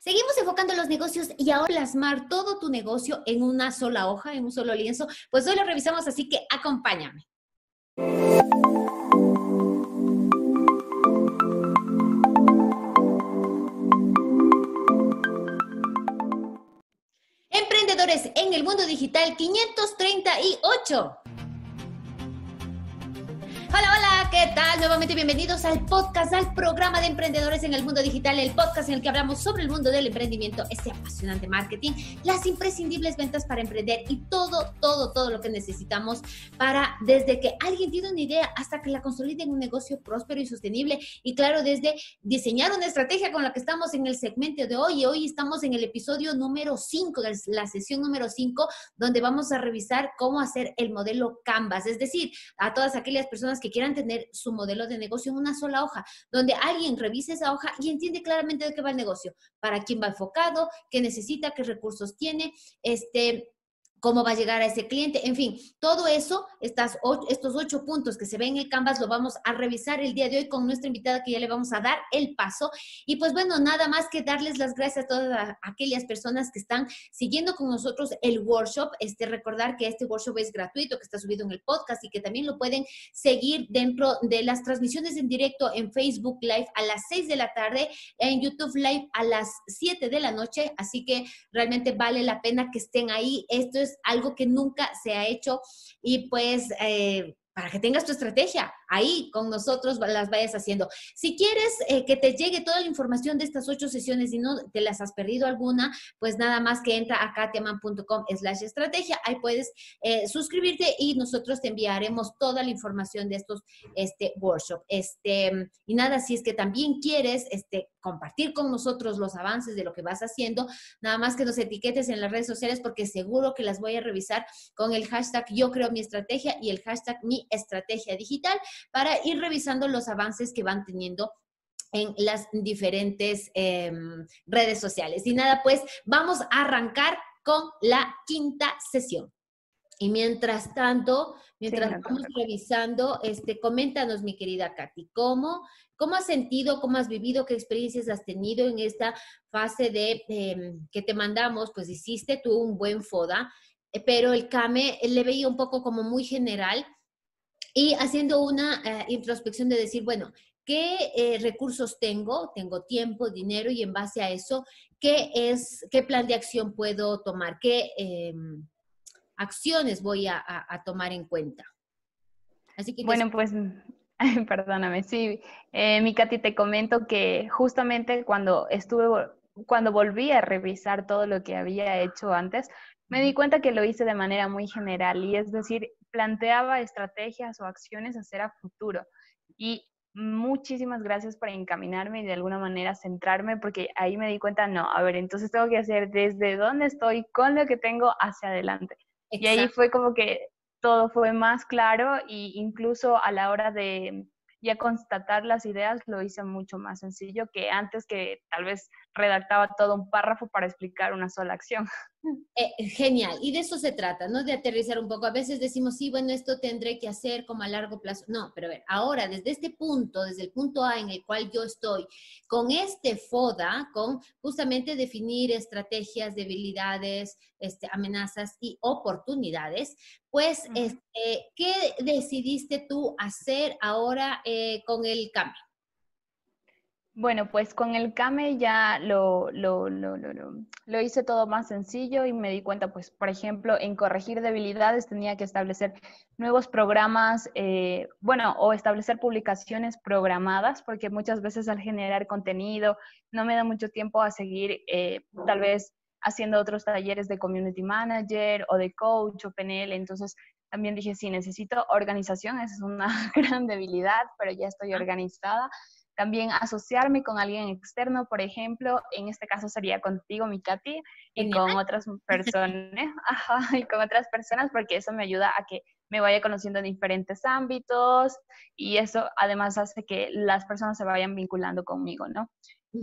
Seguimos enfocando los negocios y ahora plasmar todo tu negocio en una sola hoja, en un solo lienzo. Pues hoy lo revisamos, así que acompáñame. Emprendedores en el Mundo Digital 538. Hola, hola, ¿qué tal? Nuevamente bienvenidos al podcast, al programa de Emprendedores en el Mundo Digital, el podcast en el que hablamos sobre el mundo del emprendimiento, este apasionante marketing, las imprescindibles ventas para emprender y todo lo que necesitamos para desde que alguien tiene una idea hasta que la consolide en un negocio próspero y sostenible. Y claro, desde diseñar una estrategia con la que estamos en el segmento de hoy. Y hoy estamos en el episodio número 5, la sesión número 5, donde vamos a revisar cómo hacer el modelo Canvas. Es decir, a todas aquellas personas que quieran tener su modelo de negocio en una sola hoja, donde alguien revise esa hoja y entiende claramente de qué va el negocio, para quién va enfocado, qué necesita, qué recursos tiene, cómo va a llegar a ese cliente, en fin, todo eso, estos 8 puntos que se ven en el Canvas lo vamos a revisar el día de hoy con nuestra invitada que ya le vamos a dar el paso. Y pues bueno, nada más que darles las gracias a todas aquellas personas que están siguiendo con nosotros el workshop. Recordar que este workshop es gratuito, que está subido en el podcast y que también lo pueden seguir dentro de las transmisiones en directo en Facebook Live a las 6 de la tarde, en YouTube Live a las 7 de la noche, así que realmente vale la pena que estén ahí. Esto es algo que nunca se ha hecho y pues para que tengas tu estrategia ahí con nosotros, las vayas haciendo. Si quieres que te llegue toda la información de estas 8 sesiones y no te las has perdido alguna, pues nada más que entra a katyaamán.com/estrategia. Ahí puedes suscribirte y nosotros te enviaremos toda la información de estos workshop. Y nada, si es que también quieres compartir con nosotros los avances de lo que vas haciendo, nada más que nos etiquetes en las redes sociales porque seguro que las voy a revisar con el hashtag Yo Creo Mi Estrategia y el hashtag Mi Estrategia Digital para ir revisando los avances que van teniendo en las diferentes redes sociales. Y nada, pues vamos a arrancar con la 5ª sesión. Y mientras tanto, vamos revisando, coméntanos, mi querida Katy, ¿cómo has sentido, cómo has vivido, qué experiencias has tenido en esta fase de que te mandamos? Pues hiciste tú un buen FODA, pero el CAME le veía un poco como muy general y haciendo una introspección de decir, bueno, ¿qué recursos tengo? Tengo tiempo, dinero y en base a eso, ¿qué plan de acción puedo tomar? ¿Qué acciones voy a tomar en cuenta? Así que bueno, pues, perdóname, sí, mi Katy, te comento que justamente cuando volví a revisar todo lo que había hecho antes, me di cuenta que lo hice de manera muy general, y es decir, planteaba estrategias o acciones a hacer a futuro. Y muchísimas gracias por encaminarme y de alguna manera centrarme, porque ahí me di cuenta, no, a ver, entonces tengo que hacer desde dónde estoy con lo que tengo hacia adelante. Exacto. Y ahí fue como que todo fue más claro, e incluso a la hora de ya constatar las ideas lo hice mucho más sencillo que antes, que tal vez redactaba todo un párrafo para explicar una sola acción. Genial, y de eso se trata, ¿no? De aterrizar un poco. A veces decimos, sí, bueno, esto tendré que hacer como a largo plazo. No, pero a ver, ahora desde este punto, desde el punto A en el cual yo estoy, con este FODA, con justamente definir estrategias, debilidades, amenazas y oportunidades, pues, ¿qué decidiste tú hacer ahora con el CAME? Bueno, pues con el CAME ya lo hice todo más sencillo y me di cuenta, pues, por ejemplo, en corregir debilidades tenía que establecer nuevos programas, o establecer publicaciones programadas, porque muchas veces al generar contenido no me da mucho tiempo a seguir tal vez haciendo otros talleres de community manager o de coach o PNL. Entonces también dije, sí, necesito organización, esa es una gran debilidad, pero ya estoy organizada. También asociarme con alguien externo, por ejemplo, en este caso sería contigo, mi Katy, y con otras personas, porque eso me ayuda a que me vaya conociendo en diferentes ámbitos, y eso además hace que las personas se vayan vinculando conmigo, ¿no? Uh-huh.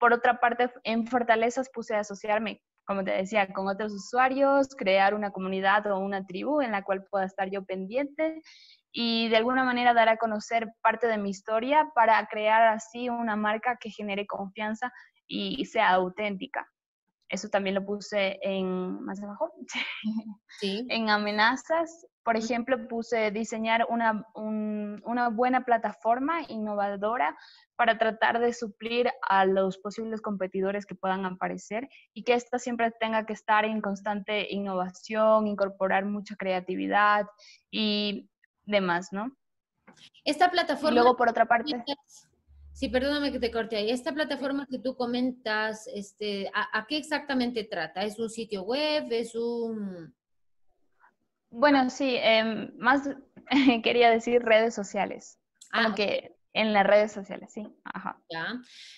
Por otra parte, en fortalezas puse a asociarme, como te decía, con otros usuarios, crear una comunidad o una tribu en la cual pueda estar yo pendiente, y de alguna manera dar a conocer parte de mi historia para crear así una marca que genere confianza y sea auténtica. Eso también lo puse en, más abajo, sí. En amenazas. Por ejemplo, puse diseñar una buena plataforma innovadora para tratar de suplir a los posibles competidores que puedan aparecer y que ésta siempre tenga que estar en constante innovación, incorporar mucha creatividad y demás, ¿no? Esta plataforma... Y luego, por otra parte... Sí, perdóname que te corte ahí. Esta plataforma que tú comentas, ¿a qué exactamente trata? ¿Es un sitio web? ¿Es un...? Bueno, sí, más quería decir redes sociales. Aunque en las redes sociales, sí. Ajá. Ya.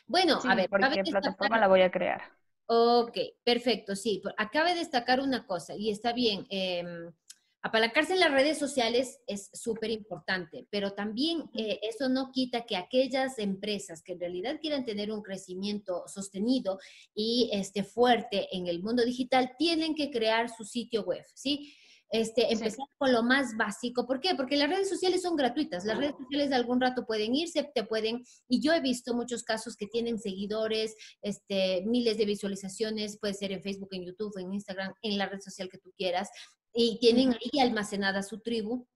Bueno, sí, a ver. Porque la plataforma la voy a crear. Ok, perfecto, sí. Acabe de destacar una cosa, y está bien. Apalancarse en las redes sociales es súper importante, pero también eso no quita que aquellas empresas que en realidad quieran tener un crecimiento sostenido y fuerte en el mundo digital tienen que crear su sitio web, ¿sí? Empezar con lo más básico. ¿Por qué? Porque las redes sociales son gratuitas. Las redes sociales de algún rato pueden irse, te pueden... Y yo he visto muchos casos que tienen seguidores, miles de visualizaciones. Puede ser en Facebook, en YouTube, en Instagram, en la red social que tú quieras. Y tienen ahí almacenada su tribu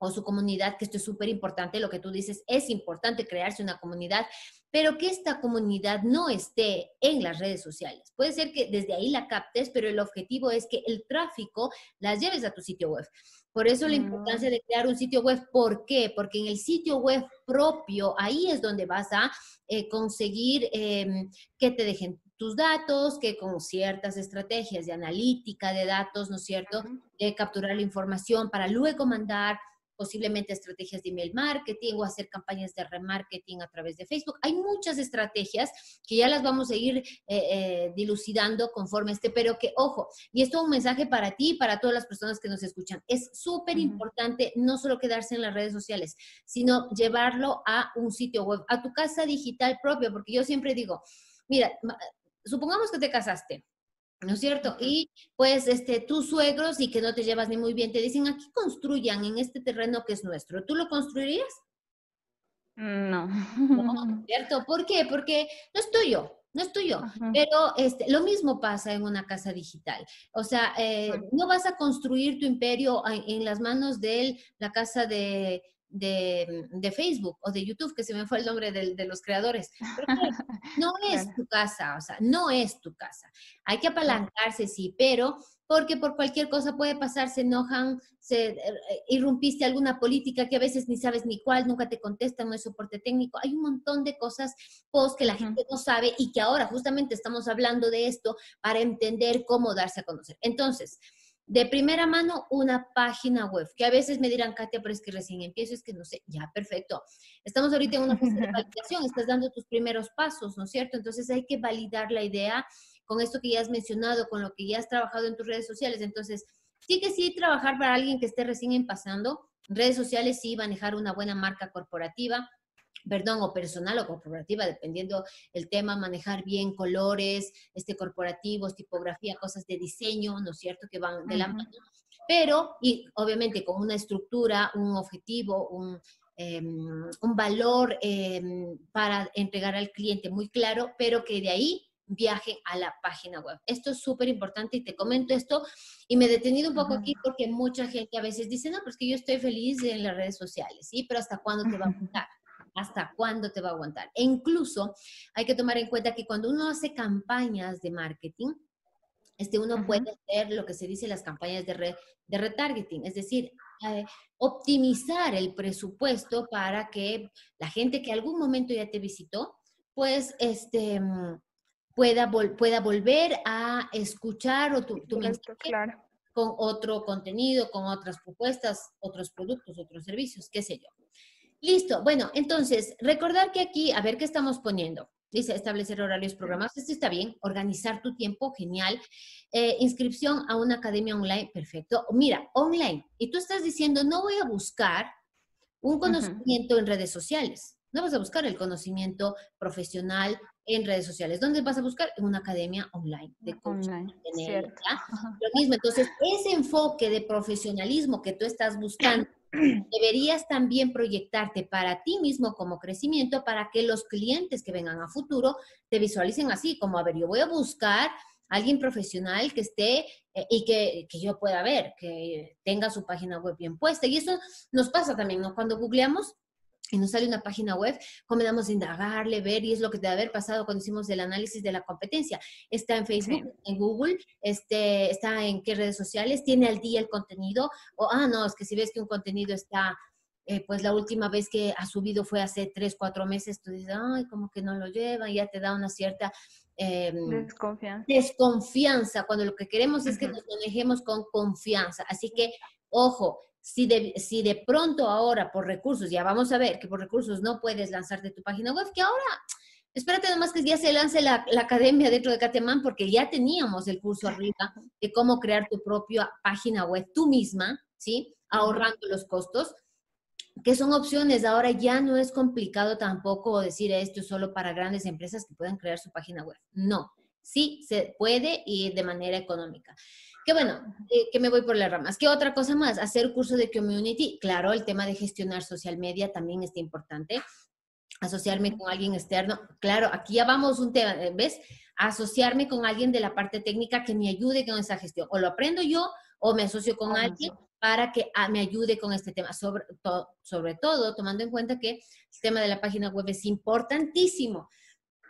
o su comunidad, que esto es súper importante. Lo que tú dices, es importante crearse una comunidad, pero que esta comunidad no esté en las redes sociales. Puede ser que desde ahí la captes, pero el objetivo es que el tráfico las lleves a tu sitio web. Por eso la importancia de crear un sitio web. ¿Por qué? Porque en el sitio web propio, ahí es donde vas a conseguir que te dejen tus datos, que con ciertas estrategias de analítica de datos, ¿no es cierto?, de capturar la información para luego mandar posiblemente estrategias de email marketing o hacer campañas de remarketing a través de Facebook. Hay muchas estrategias que ya las vamos a ir dilucidando conforme pero que, ojo, y esto es un mensaje para ti y para todas las personas que nos escuchan. Es súper importante no solo quedarse en las redes sociales, sino llevarlo a un sitio web, a tu casa digital propia, porque yo siempre digo, mira, supongamos que te casaste, ¿no es cierto? Y pues tus suegros y que no te llevas ni muy bien te dicen, aquí construyan en este terreno que es nuestro. ¿Tú lo construirías? No. No, ¿cierto? ¿Por qué? Porque no es tuyo. No es tuyo, pero lo mismo pasa en una casa digital. O sea, no vas a construir tu imperio en las manos de la casa de Facebook o de YouTube, que se me fue el nombre de los creadores. Pero no es tu casa, o sea, no es tu casa. Hay que apalancarse, sí, pero porque por cualquier cosa puede pasar, se enojan, irrumpiste alguna política que a veces ni sabes ni cuál, nunca te contestan, no hay soporte técnico. Hay un montón de cosas que la gente no sabe y que ahora justamente estamos hablando de esto para entender cómo darse a conocer. Entonces, de primera mano, una página web, que a veces me dirán, Katia, pero es que recién empiezo, es que no sé. Ya, perfecto. Estamos ahorita en una fase de validación, estás dando tus primeros pasos, ¿no es cierto? Entonces hay que validar la idea con esto que ya has mencionado, con lo que ya has trabajado en tus redes sociales. Entonces, sí que sí, trabajar para alguien que esté recién pasando, redes sociales sí, manejar una buena marca corporativa, perdón, o personal o corporativa, dependiendo el tema, manejar bien colores, corporativos, tipografía, cosas de diseño, ¿no es cierto?, que van de la mano. Pero, y obviamente con una estructura, un objetivo, un valor para entregar al cliente muy claro, pero que de ahí viajen a la página web. Esto es súper importante y te comento esto y me he detenido un poco aquí porque mucha gente a veces dice, no, pues que yo estoy feliz en las redes sociales, ¿sí? Pero ¿hasta cuándo te va a gustar? ¿Hasta cuándo te va a aguantar? E incluso hay que tomar en cuenta que cuando uno hace campañas de marketing, uno puede hacer lo que se dice las campañas de retargeting, es decir, optimizar el presupuesto para que la gente que algún momento ya te visitó, pues pueda volver a escuchar o tu mensaje. Claro. Con otro contenido, con otras propuestas, otros productos, otros servicios, qué sé yo. Listo. Bueno, entonces, recordar que aquí, a ver qué estamos poniendo. Dice, establecer horarios programados. Esto está bien. Organizar tu tiempo. Genial. Inscripción a una academia online. Perfecto. Mira, online. Y tú estás diciendo, no voy a buscar un conocimiento en redes sociales. No vas a buscar el conocimiento profesional en redes sociales. ¿Dónde vas a buscar? En una academia online. De coaching, PNL, lo mismo. Entonces, ese enfoque de profesionalismo que tú estás buscando deberías también proyectarte para ti mismo como crecimiento para que los clientes que vengan a futuro te visualicen así, como, a ver, yo voy a buscar a alguien profesional que esté y que yo pueda ver, que tenga su página web bien puesta. Y eso nos pasa también, ¿no? Cuando googleamos y nos sale una página web, comenzamos a indagarle, ver, y es lo que debe haber pasado cuando hicimos el análisis de la competencia. Está en Facebook, sí. En Google, está en qué redes sociales, tiene al día el contenido, o, ah, no, es que si ves que un contenido está, pues la última vez que ha subido fue hace 3 o 4 meses, tú dices, ay, como que no lo llevan, ya te da una cierta desconfianza, cuando lo que queremos es que nos manejemos con confianza. Así que, ojo, si de pronto ahora por recursos, ya vamos a ver que por recursos no puedes lanzarte tu página web, que ahora, espérate nomás que ya se lance la academia dentro de Katya Amán, porque ya teníamos el curso arriba de cómo crear tu propia página web tú misma, ¿sí? Ahorrando los costos, que son opciones. Ahora ya no es complicado tampoco decir esto solo para grandes empresas que puedan crear su página web. No, sí se puede y de manera económica. Que bueno, que me voy por las ramas. ¿Qué otra cosa más? Hacer curso de community. Claro, el tema de gestionar social media también está importante. Asociarme con alguien externo. Claro, aquí ya vamos un tema, ¿ves? Asociarme con alguien de la parte técnica que me ayude con esa gestión. O lo aprendo yo o me asocio con alguien para que me ayude con este tema. Sobre todo, tomando en cuenta que el tema de la página web es importantísimo.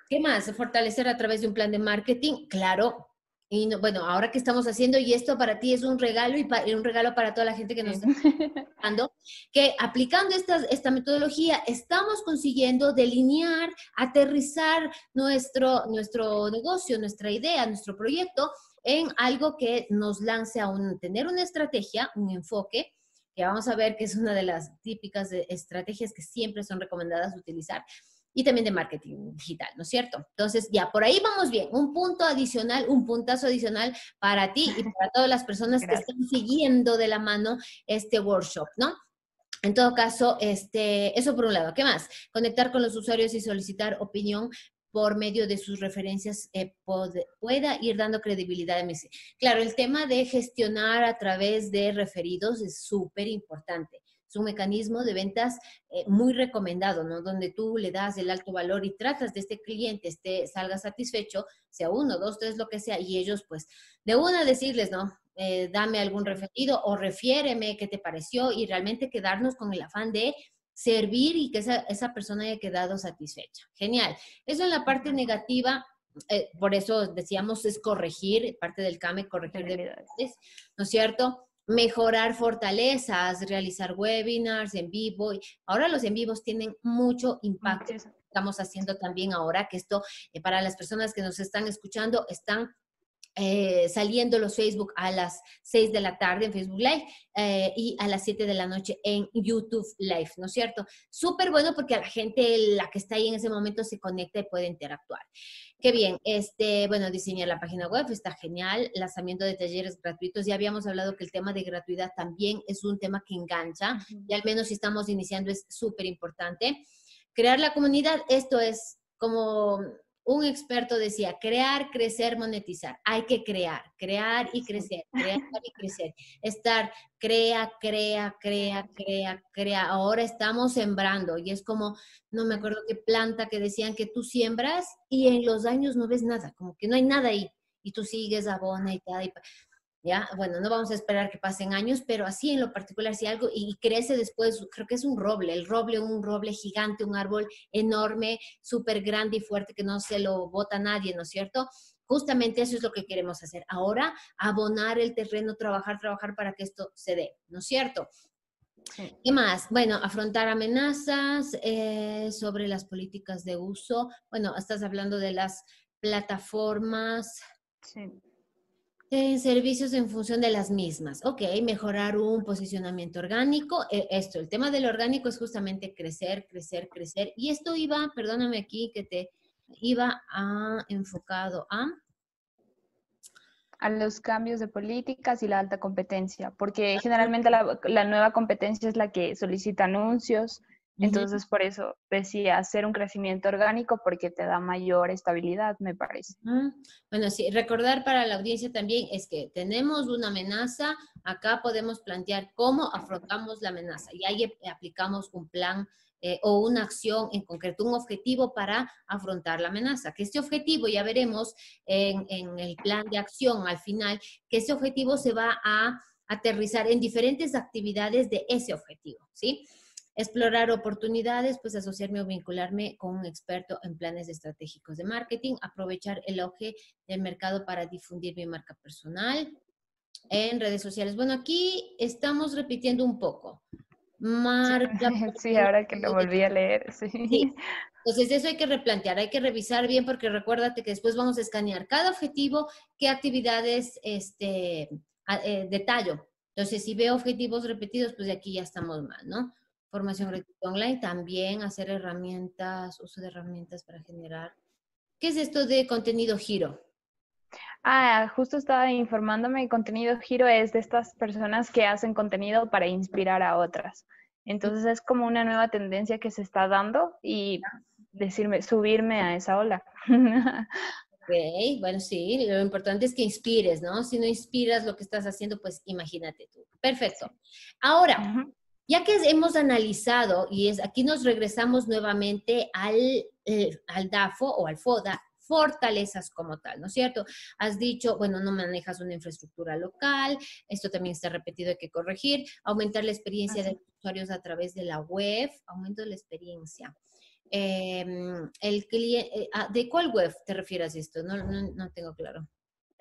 ¿Qué más? Fortalecer a través de un plan de marketing. Claro. Y no, bueno, ahora que estamos haciendo, y esto para ti es un regalo y un regalo para toda la gente que nos está escuchando, que aplicando esta metodología estamos consiguiendo delinear, aterrizar nuestro negocio, nuestra idea, nuestro proyecto en algo que nos lance a tener una estrategia, un enfoque, que vamos a ver que es una de las típicas estrategias que siempre son recomendadas utilizar. Y también de marketing digital, ¿no es cierto? Entonces, ya, por ahí vamos bien. Un punto adicional, un puntazo adicional para ti y para todas las personas que están siguiendo de la mano este workshop, ¿no? En todo caso, eso por un lado. ¿Qué más? Conectar con los usuarios y solicitar opinión por medio de sus referencias pueda ir dando credibilidad a mí. Claro, el tema de gestionar a través de referidos es súper importante. Es un mecanismo de ventas muy recomendado, ¿no? Donde tú le das el alto valor y tratas de este cliente salga satisfecho, sea 1, 2, 3, lo que sea, y ellos pues de una decirles, ¿no? Dame algún referido o refiéreme qué te pareció, y realmente quedarnos con el afán de servir y que esa persona haya quedado satisfecha. Genial. Eso en la parte negativa. Por eso decíamos es corregir, parte del CAME, corregir debilidades, ¿no es cierto? Mejorar fortalezas, realizar webinars en vivo. Ahora los en vivos tienen mucho impacto. Estamos haciendo también ahora que esto, para las personas que nos están escuchando, están saliendo los Facebook a las 6 de la tarde en Facebook Live y a las 7 de la noche en YouTube Live, ¿no es cierto? Súper bueno porque a la gente, la que está ahí en ese momento, se conecta y puede interactuar. Qué bien, bueno, diseñar la página web está genial, lanzamiento de talleres gratuitos, ya habíamos hablado que el tema de gratuidad también es un tema que engancha, y al menos si estamos iniciando es súper importante. Crear la comunidad, esto es como un experto decía, crear, crecer, monetizar. Hay que crear y crecer, crear y crecer. Estar, crea. Ahora estamos sembrando y es como, no me acuerdo qué planta que decían que tú siembras y en los años no ves nada, como que no hay nada ahí. Y tú sigues, abona y tal. Ya, bueno, no vamos a esperar que pasen años, pero así en lo particular, si algo y crece después, creo que es un roble, un roble gigante, un árbol enorme, súper grande y fuerte que no se lo bota nadie, ¿no es cierto? Justamente eso es lo que queremos hacer. Ahora, abonar el terreno, trabajar para que esto se dé, ¿no es cierto? Sí. ¿Qué más? Bueno, afrontar amenazas sobre las políticas de uso. Bueno, estás hablando de las plataformas. Sí. Servicios en función de las mismas. Ok, mejorar un posicionamiento orgánico. El tema del orgánico es justamente crecer. Y esto iba, perdóname aquí, que te iba enfocado a los cambios de políticas y la alta competencia. Porque generalmente la nueva competencia es la que solicita anuncios, Entonces, por eso decía hacer un crecimiento orgánico porque te da mayor estabilidad, me parece. Bueno, sí, recordar para la audiencia también es que tenemos una amenaza, acá podemos plantear cómo afrontamos la amenaza y ahí aplicamos un plan o una acción en concreto, un objetivo para afrontar la amenaza. Que este objetivo, ya veremos en el plan de acción al final, que este objetivo se va a aterrizar en diferentes actividades de ese objetivo, ¿sí? Explorar oportunidades, pues asociarme o vincularme con un experto en planes estratégicos de marketing, aprovechar el auge del mercado para difundir mi marca personal en redes sociales. Bueno, aquí estamos repitiendo un poco. Marca. Sí, ahora que lo volví a leer, sí. Sí. Entonces eso hay que replantear, hay que revisar bien porque recuérdate que después vamos a escanear cada objetivo, qué actividades detallo. Entonces si veo objetivos repetidos, pues de aquí ya estamos mal, ¿no? Formación gratuita online, también hacer herramientas, uso de herramientas para generar. ¿Qué es esto de contenido giro? Ah, justo estaba informándome, el contenido giro es de estas personas que hacen contenido para inspirar a otras. Entonces es como una nueva tendencia que se está dando y subirme a esa ola. Ok, bueno, sí, lo importante es que inspires, ¿no? Si no inspiras lo que estás haciendo, pues imagínate tú. Perfecto. Ahora... Ya que hemos analizado, y aquí nos regresamos nuevamente al DAFO o al FODA, fortalezas como tal, ¿no es cierto? Has dicho, bueno, no manejas una infraestructura local, esto también está repetido, hay que corregir, aumentar la experiencia de los usuarios a través de la web, aumento de la experiencia. ¿De cuál web te refieres a esto? No tengo claro.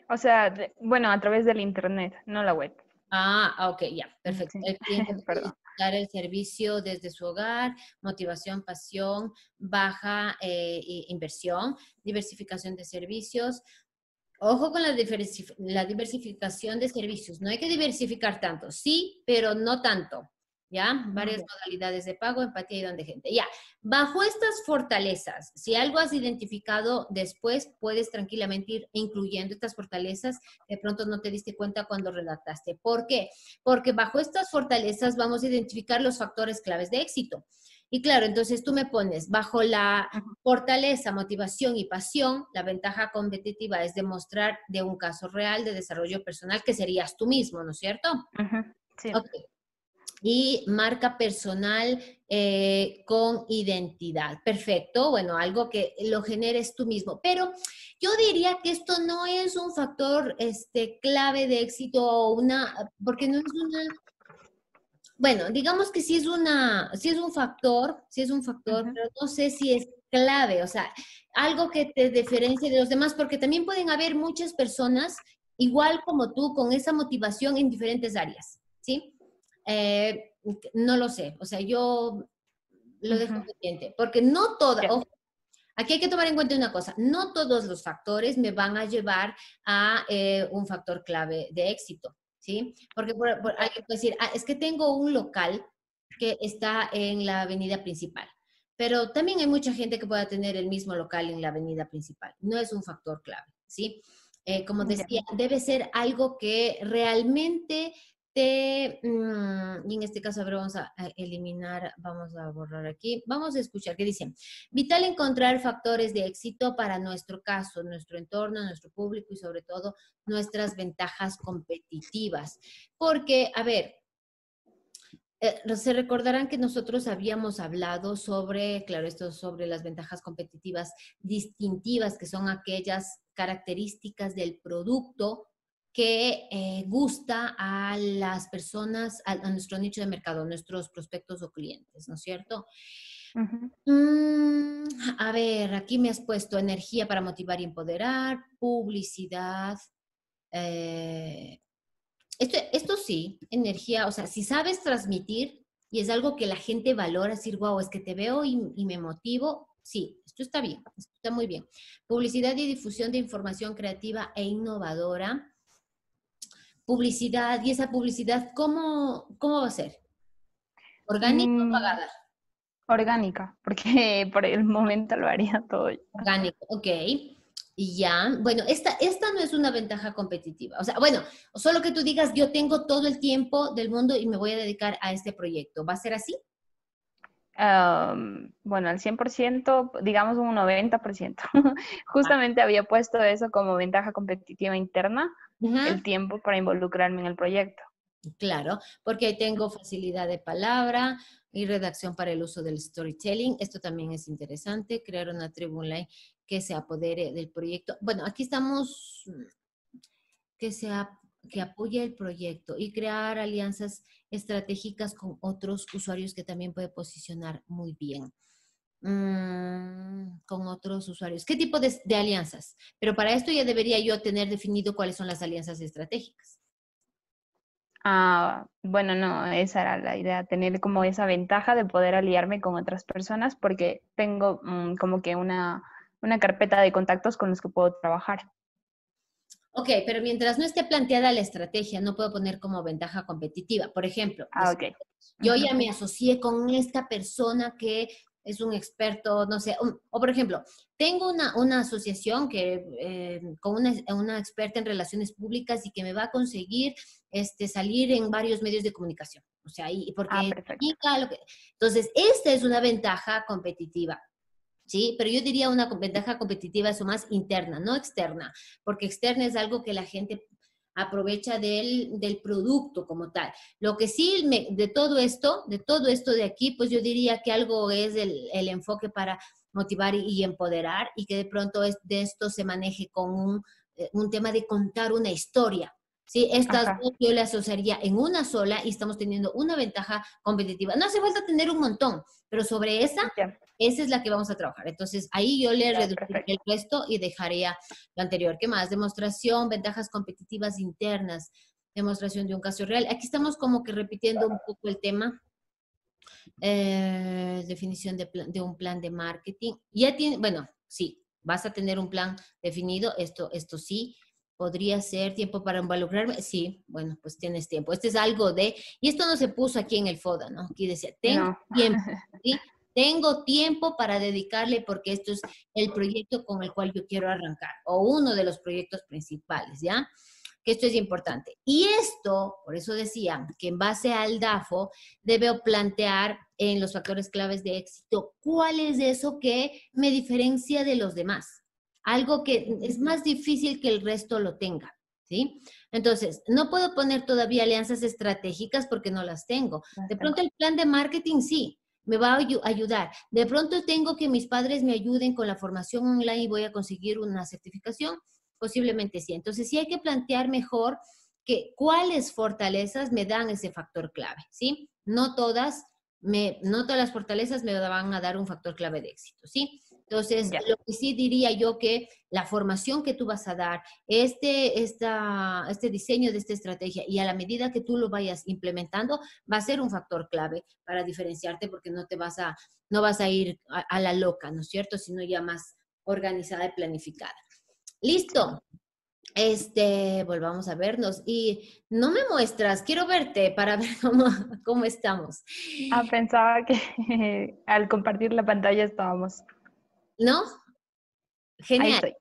O sea, bueno, a través del internet, no la web. Ah, ok, ya, perfecto. El cliente puede dar el servicio desde su hogar, motivación, pasión, baja inversión, diversificación de servicios. Ojo con la diversificación de servicios. No hay que diversificar tanto, sí, pero no tanto. ¿Ya? Varias modalidades de pago, empatía y don de gente. Ya, bajo estas fortalezas, si algo has identificado después, puedes tranquilamente ir incluyendo estas fortalezas. De pronto no te diste cuenta cuando redactaste. ¿Por qué? Porque bajo estas fortalezas vamos a identificar los factores claves de éxito. Y claro, entonces tú me pones, bajo la fortaleza, motivación y pasión, la ventaja competitiva es demostrar de un caso real de desarrollo personal que serías tú mismo, ¿no es cierto? Sí. Ok. Y marca personal con identidad. Perfecto. Bueno, algo que lo generes tú mismo. Pero yo diría que esto no es un factor clave de éxito o una... Porque no es una... Bueno, digamos que sí es una... Sí es un factor, pero no sé si es clave. O sea, algo que te diferencie de los demás. Porque también pueden haber muchas personas, igual como tú, con esa motivación en diferentes áreas. ¿Sí? No lo sé, o sea, yo lo dejo pendiente, porque no todas, aquí hay que tomar en cuenta una cosa, no todos los factores me van a llevar a un factor clave de éxito, ¿sí? Porque alguien puede decir, es que tengo un local que está en la avenida principal, pero también hay mucha gente que pueda tener el mismo local en la avenida principal, no es un factor clave, ¿sí? Como decía, debe ser algo que realmente... y en este caso, a ver, vamos a eliminar, vamos a borrar aquí. Vamos a escuchar qué dicen. Vital encontrar factores de éxito para nuestro caso, nuestro entorno, nuestro público y sobre todo nuestras ventajas competitivas. Porque, a ver, se recordarán que nosotros habíamos hablado sobre, claro, esto sobre las ventajas competitivas distintivas, que son aquellas características del producto que gusta a las personas, a nuestro nicho de mercado, a nuestros prospectos o clientes, ¿no es cierto? A ver, aquí me has puesto energía para motivar y empoderar, publicidad. Esto sí, energía, o sea, si sabes transmitir y es algo que la gente valora, decir, wow, es que te veo y me motivo. Sí, esto está bien, esto está muy bien. Publicidad y difusión de información creativa e innovadora. Publicidad, y esa publicidad, ¿cómo va a ser? ¿Orgánica o pagada? Orgánica, porque por el momento lo haría todo yo. Orgánica, ok. Y ya, bueno, esta no es una ventaja competitiva. O sea, bueno, solo que tú digas, yo tengo todo el tiempo del mundo y me voy a dedicar a este proyecto. ¿Va a ser así? bueno, al 100%, digamos un 90%. Justamente había puesto eso como ventaja competitiva interna, el tiempo para involucrarme en el proyecto. Claro, porque ahí tengo facilidad de palabra y redacción para el uso del storytelling. Esto también es interesante, crear una tribu online que se apodere del proyecto. Bueno, aquí estamos, que apoye el proyecto y crear alianzas estratégicas con otros usuarios que también puede posicionar muy bien. Con otros usuarios. ¿Qué tipo de alianzas? Pero para esto ya debería yo tener definido cuáles son las alianzas estratégicas. Ah, bueno, no, esa era la idea, tener como esa ventaja de poder aliarme con otras personas porque tengo como que una carpeta de contactos con los que puedo trabajar. Ok, pero mientras no esté planteada la estrategia, no puedo poner como ventaja competitiva. Por ejemplo, yo ya me asocié con esta persona que es un experto, no sé. O por ejemplo, tengo una asociación que, con una experta en relaciones públicas y que me va a conseguir salir en varios medios de comunicación. O sea, y porque entonces, esta es una ventaja competitiva. Sí, pero yo diría una ventaja competitiva es más interna, no externa, porque externa es algo que la gente aprovecha del producto como tal. Lo que sí, de todo esto de aquí, pues yo diría que algo es el enfoque para motivar y empoderar y que de pronto de esto se maneje con un tema de contar una historia. Sí, estas dos yo las asociaría en una sola y estamos teniendo una ventaja competitiva. No hace falta tener un montón, pero sobre esa, esa es la que vamos a trabajar. Entonces, ahí yo le reduciría el resto y dejaría lo anterior. ¿Qué más? Demostración, ventajas competitivas internas, demostración de un caso real. Aquí estamos como que repitiendo un poco el tema. Definición de un plan de marketing. Ya tiene, bueno, sí, vas a tener un plan definido, esto sí. ¿Podría ser tiempo para involucrarme? Sí, bueno, pues tienes tiempo. Este es algo de... Y esto no se puso aquí en el FODA, ¿no? Aquí decía, tengo tiempo, ¿sí? Tengo tiempo para dedicarle porque esto es el proyecto con el cual yo quiero arrancar o uno de los proyectos principales, ¿ya? Que esto es importante. Y esto, por eso decía, que en base al DAFO debo plantear en los factores claves de éxito cuál es eso que me diferencia de los demás. Algo que es más difícil que el resto lo tenga, ¿sí? Entonces, no puedo poner todavía alianzas estratégicas porque no las tengo. De pronto el plan de marketing sí, me va a ayudar. De pronto tengo que mis padres me ayuden con la formación online y voy a conseguir una certificación, posiblemente sí. Entonces, sí hay que plantear mejor que cuáles fortalezas me dan ese factor clave, ¿sí? No todas las fortalezas me van a dar un factor clave de éxito, ¿sí? Entonces, lo que sí diría yo que la formación que tú vas a dar, este diseño de esta estrategia y a la medida que tú lo vayas implementando, va a ser un factor clave para diferenciarte porque no vas a ir a la loca, ¿no es cierto? Sino ya más organizada y planificada. Listo. Volvamos a vernos y no me muestras, quiero verte para ver cómo estamos. Ah, pensaba que al compartir la pantalla estábamos. ¿No? Genial.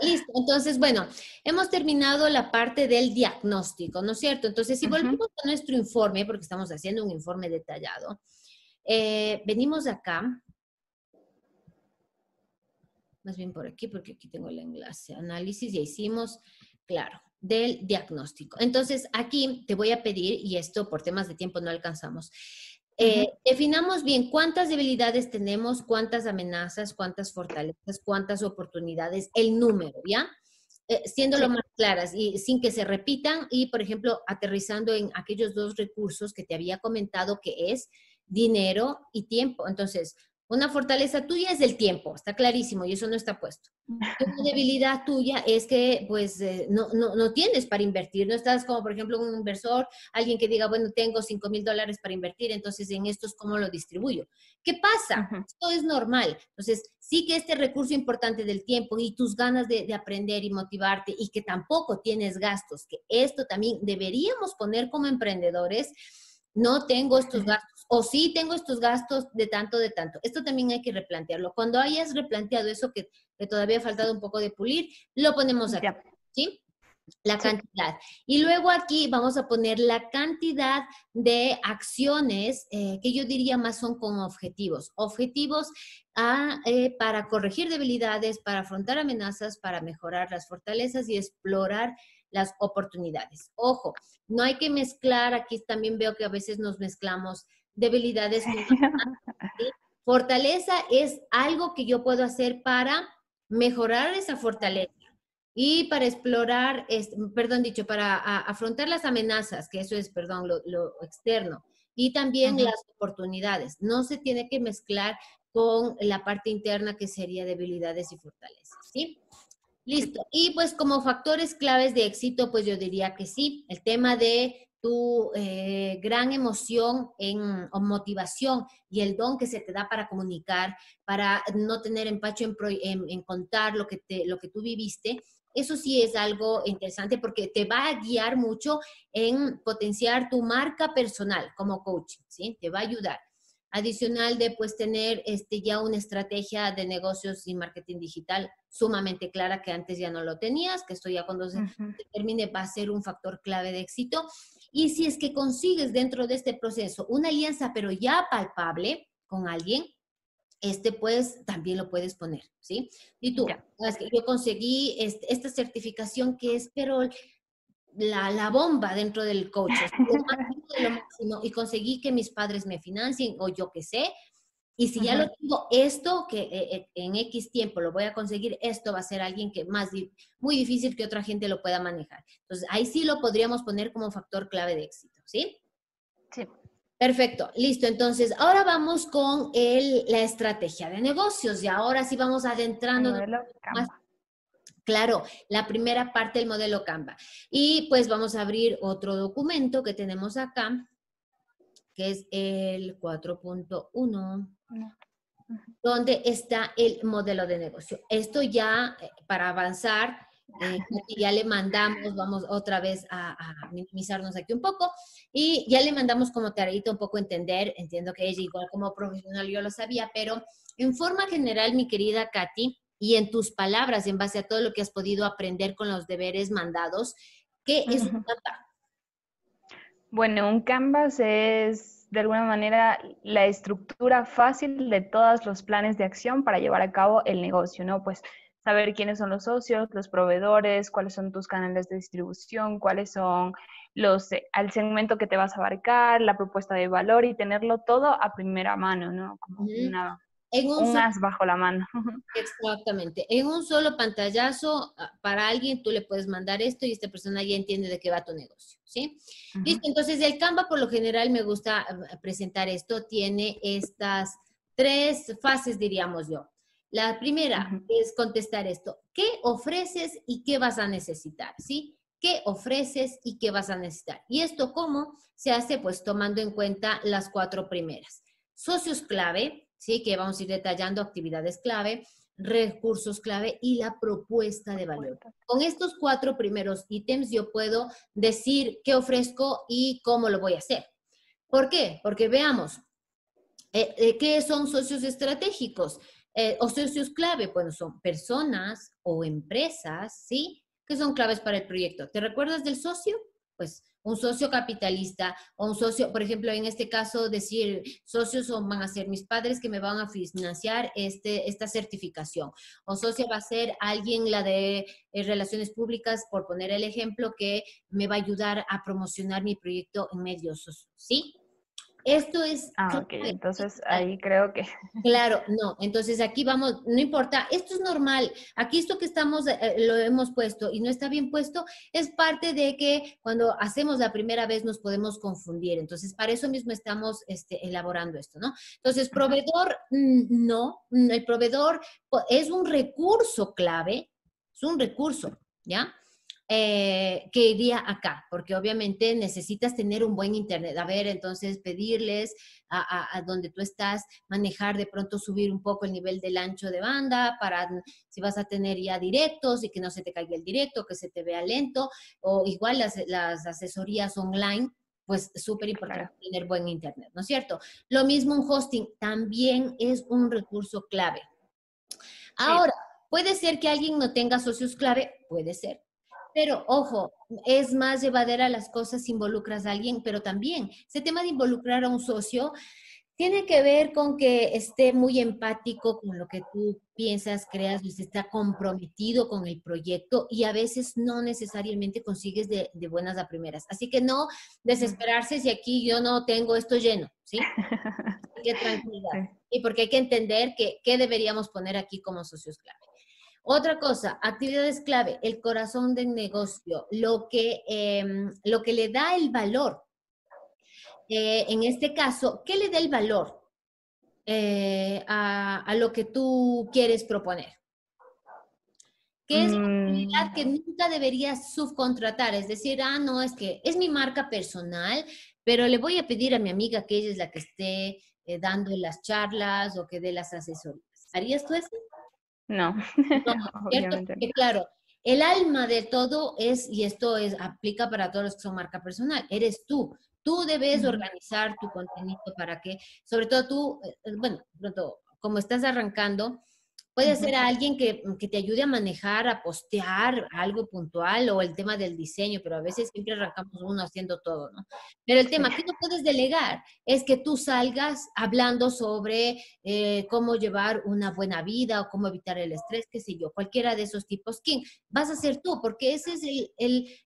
Listo. Entonces, bueno, hemos terminado la parte del diagnóstico, ¿no es cierto? Entonces, si volvemos a nuestro informe, porque estamos haciendo un informe detallado, venimos acá. Más bien por aquí, porque aquí tengo el enlace. Análisis, ya hicimos, claro, del diagnóstico. Entonces, aquí te voy a pedir, y esto por temas de tiempo no alcanzamos, definamos bien cuántas debilidades tenemos, cuántas amenazas, cuántas fortalezas, cuántas oportunidades, el número, ¿ya? Siendo lo más claras y sin que se repitan y, por ejemplo, aterrizando en aquellos dos recursos que te había comentado que es dinero y tiempo. Entonces, una fortaleza tuya es el tiempo, está clarísimo, y eso no está puesto. Una debilidad tuya es que, pues, no tienes para invertir. No estás como, por ejemplo, un inversor, alguien que diga, bueno, tengo $5,000 para invertir, entonces en estos, ¿cómo lo distribuyo? ¿Qué pasa? Esto es normal. Entonces, sí que este recurso importante del tiempo y tus ganas de aprender y motivarte y que tampoco tienes gastos, que esto también deberíamos poner como emprendedores, no tengo estos gastos, o sí tengo estos gastos de tanto. Esto también hay que replantearlo. Cuando hayas replanteado eso que todavía ha faltado un poco de pulir, lo ponemos aquí, ¿sí? La cantidad. Y luego aquí vamos a poner la cantidad de acciones que yo diría más son como objetivos. Objetivos para corregir debilidades, para afrontar amenazas, para mejorar las fortalezas y explorar las oportunidades. Ojo, no hay que mezclar, aquí también veo que a veces nos mezclamos debilidades. Fortaleza es algo que yo puedo hacer para mejorar esa fortaleza. Y para explorar, para afrontar las amenazas, que eso es, lo externo. Y también las oportunidades. No se tiene que mezclar con la parte interna que sería debilidades y fortalezas, ¿sí? Listo. Y pues como factores claves de éxito, pues yo diría que sí. El tema de tu gran emoción o motivación y el don que se te da para comunicar, para no tener empacho en contar lo que tú viviste. Eso sí es algo interesante porque te va a guiar mucho en potenciar tu marca personal como coach, ¿sí? Te va a ayudar. Adicional de pues tener ya una estrategia de negocios y marketing digital sumamente clara que antes ya no lo tenías, que esto ya cuando se termine va a ser un factor clave de éxito. Y si es que consigues dentro de este proceso una alianza pero ya palpable con alguien, pues también lo puedes poner, ¿sí? Y tú, es que yo conseguí esta certificación que es, pero la bomba dentro del coach, lo máximo, y conseguí que mis padres me financien o yo qué sé, y si ya lo tengo esto, que en X tiempo lo voy a conseguir, esto va a ser alguien que muy difícil que otra gente lo pueda manejar. Entonces, ahí sí lo podríamos poner como factor clave de éxito, ¿sí? Sí. Perfecto, listo. Entonces, ahora vamos con la estrategia de negocios y ahora sí vamos adentrando. Claro, la primera parte del modelo Canva. Y pues vamos a abrir otro documento que tenemos acá, que es el 4.1, donde está el modelo de negocio. Esto ya, para avanzar, ya le mandamos, vamos otra vez a minimizarnos aquí un poco, y ya le mandamos como tareita un poco entender, entiendo que ella igual como profesional yo lo sabía, pero en forma general, mi querida Katy, y en tus palabras, en base a todo lo que has podido aprender con los deberes mandados, ¿qué es un Canvas? Bueno, un Canvas es, de alguna manera, la estructura fácil de todos los planes de acción para llevar a cabo el negocio, ¿no? Pues saber quiénes son los socios, los proveedores, cuáles son tus canales de distribución, cuáles son el segmento que te vas a abarcar, la propuesta de valor y tenerlo todo a primera mano, ¿no? Como un as bajo la mano. Exactamente. En un solo pantallazo para alguien tú le puedes mandar esto y esta persona ya entiende de qué va tu negocio, ¿sí? Listo. Entonces el Canva por lo general me gusta presentar esto. Tiene estas tres fases, diríamos yo. La primera es contestar esto. ¿Qué ofreces y qué vas a necesitar? ¿Sí? ¿Qué ofreces y qué vas a necesitar? ¿Y esto cómo se hace? Pues tomando en cuenta las cuatro primeras. Socios clave, ¿sí? Que vamos a ir detallando actividades clave, recursos clave y la propuesta de valor. Con estos cuatro primeros ítems yo puedo decir qué ofrezco y cómo lo voy a hacer. ¿Por qué? Porque veamos, ¿qué son socios estratégicos? O socios clave, bueno, son personas o empresas, ¿sí? Que son claves para el proyecto. ¿Te recuerdas del socio? Pues un socio capitalista o un socio, por ejemplo, en este caso decir, socios van a ser mis padres que me van a financiar esta certificación. O socio va a ser alguien, la de relaciones públicas, por poner el ejemplo, que me va a ayudar a promocionar mi proyecto en medios, ¿sí? Esto es... Ah, ok. Entonces, ahí creo que... Claro, no. Entonces, aquí vamos, no importa. Esto es normal. Aquí esto que estamos, lo hemos puesto y no está bien puesto, es parte de que cuando hacemos la primera vez nos podemos confundir. Entonces, para eso mismo estamos elaborando esto, ¿no? Entonces, proveedor, no. El proveedor es un recurso clave. Es un recurso, ¿ya? Que iría acá, porque obviamente necesitas tener un buen internet. A ver, entonces pedirles a donde tú estás, manejar de pronto, subir un poco el nivel del ancho de banda para si vas a tener ya directos y que no se te caiga el directo, que se te vea lento, o igual las asesorías online, pues súper importante tener buen internet, ¿no es cierto? Lo mismo un hosting, también es un recurso clave. Ahora, puede ser que alguien no tenga socios clave, puede ser. Pero, ojo, es más llevadera las cosas si involucras a alguien, pero también ese tema de involucrar a un socio tiene que ver con que esté muy empático con lo que tú piensas, creas, y está comprometido con el proyecto y a veces no necesariamente consigues de buenas a primeras. Así que no desesperarse si aquí yo no tengo esto lleno, ¿sí? Qué tranquilidad. Y porque hay que entender que qué deberíamos poner aquí como socios clave. Otra cosa, actividades clave, el corazón del negocio, lo que le da el valor. En este caso, ¿qué le da el valor a lo que tú quieres proponer? ¿Qué es una actividad que nunca deberías subcontratar? Es decir, ah, no, es que es mi marca personal, pero le voy a pedir a mi amiga que ella es la que esté dando las charlas o que dé las asesorías. ¿Harías tú eso? No, obviamente. Porque, claro, el alma de todo es, y esto es, aplica para todos los que son marca personal, eres tú. Tú debes organizar tu contenido para que, sobre todo tú, bueno, pronto, como estás arrancando, puede ser alguien que te ayude a manejar, a postear algo puntual o el tema del diseño, pero a veces siempre arrancamos uno haciendo todo, ¿no? Pero el tema que no puedes delegar es que tú salgas hablando sobre cómo llevar una buena vida o cómo evitar el estrés, qué sé yo, cualquiera de esos tipos. ¿Quién vas a ser tú? Porque ese es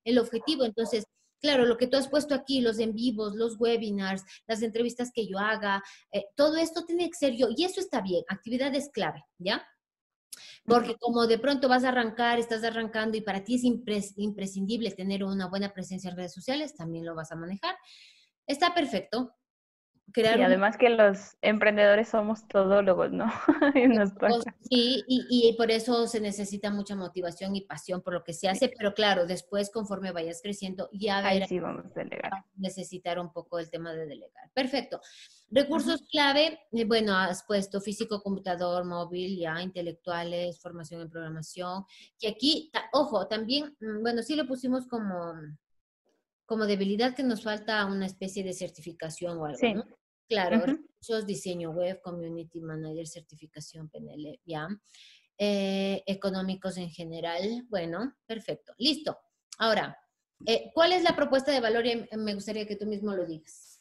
el objetivo. Entonces, claro, lo que tú has puesto aquí, los en vivos, los webinars, las entrevistas que yo haga, todo esto tiene que ser yo. Y eso está bien, actividad es clave, ¿ya? Porque como de pronto vas a arrancar, estás arrancando y para ti es imprescindible tener una buena presencia en redes sociales, también lo vas a manejar. Está perfecto. Crear y además que los emprendedores somos todólogos, ¿no? Sí, y por eso se necesita mucha motivación y pasión por lo que se hace, sí. Pero claro, después conforme vayas creciendo, ya verás, sí, vamos a delegar. Vas a necesitar un poco el tema de delegar. Perfecto. Recursos clave, bueno, has puesto físico, computador, móvil, ya, intelectuales, formación en programación. Y aquí, ojo, también, bueno, sí lo pusimos como debilidad que nos falta una especie de certificación o algo, sí. ¿No? Claro, recursos, diseño web, community manager, certificación PNL, ya. Económicos en general, bueno, perfecto, listo. Ahora, ¿cuál es la propuesta de valor? Me gustaría que tú mismo lo digas.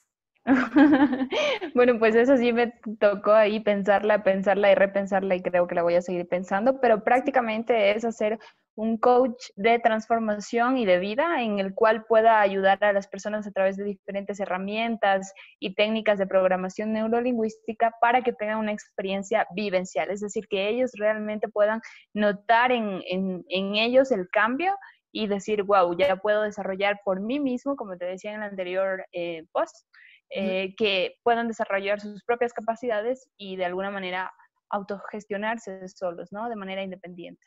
Bueno, pues eso sí me tocó ahí pensarla y repensarla y creo que la voy a seguir pensando, pero prácticamente es hacer un coach de transformación y de vida en el cual pueda ayudar a las personas a través de diferentes herramientas y técnicas de programación neurolingüística para que tengan una experiencia vivencial, es decir, que ellos realmente puedan notar en ellos el cambio y decir, wow, ya puedo desarrollar por mí mismo, como te decía en el anterior post, que puedan desarrollar sus propias capacidades y de alguna manera autogestionarse solos, ¿no? De manera independiente.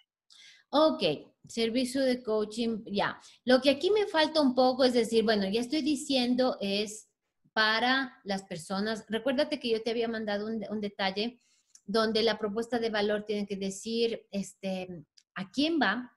Ok, servicio de coaching, ya. Yeah. Lo que aquí me falta un poco es decir, bueno, ya estoy diciendo es para las personas. Recuérdate que yo te había mandado un detalle donde la propuesta de valor tiene que decir a quién va,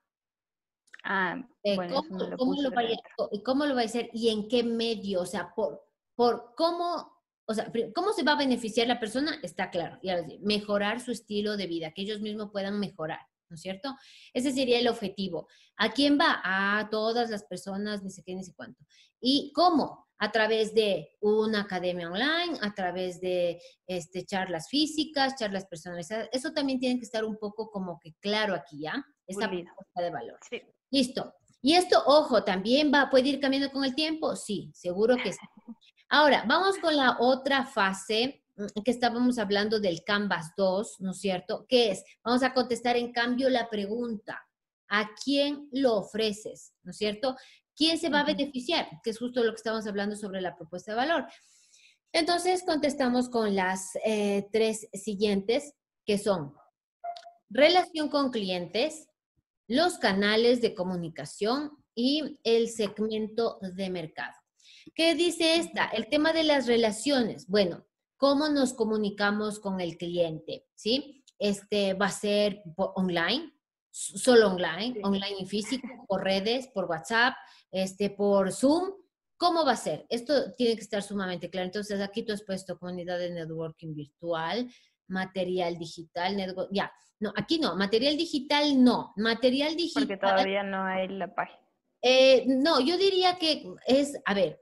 bueno, cómo lo va a hacer y en qué medio, o sea, por cómo... O sea, ¿cómo se va a beneficiar la persona? Está claro, ya les digo, mejorar su estilo de vida, que ellos mismos puedan mejorar, ¿no es cierto? Ese sería el objetivo. ¿A quién va? A todas las personas, ni sé qué, ni sé cuánto. ¿Y cómo? A través de una academia online, a través de charlas físicas, charlas personalizadas. Eso también tiene que estar un poco como que claro aquí, ¿ya? Esa propuesta de valor. Sí. Listo. Y esto, ojo, ¿también puede ir cambiando con el tiempo? Sí, seguro que sí. Ahora, vamos con la otra fase que estábamos hablando del Canvas 2, ¿no es cierto? ¿Qué es? Vamos a contestar en cambio la pregunta, ¿a quién lo ofreces? ¿No es cierto? ¿Quién se va a beneficiar? Que es justo lo que estamos hablando sobre la propuesta de valor. Entonces, contestamos con las tres siguientes, que son relación con clientes, los canales de comunicación y el segmento de mercado. ¿Qué dice esta? El tema de las relaciones. Bueno, ¿cómo nos comunicamos con el cliente? ¿Sí? ¿Va a ser online? ¿Solo online? Sí. ¿Online y físico? ¿Por redes? ¿Por WhatsApp? ¿Por Zoom? ¿Cómo va a ser? Esto tiene que estar sumamente claro. Entonces, aquí tú has puesto comunidad de networking virtual, material digital, network, ya. No, aquí no. Material digital no. Material digital... Porque todavía no hay la página. No, yo diría que es, a ver,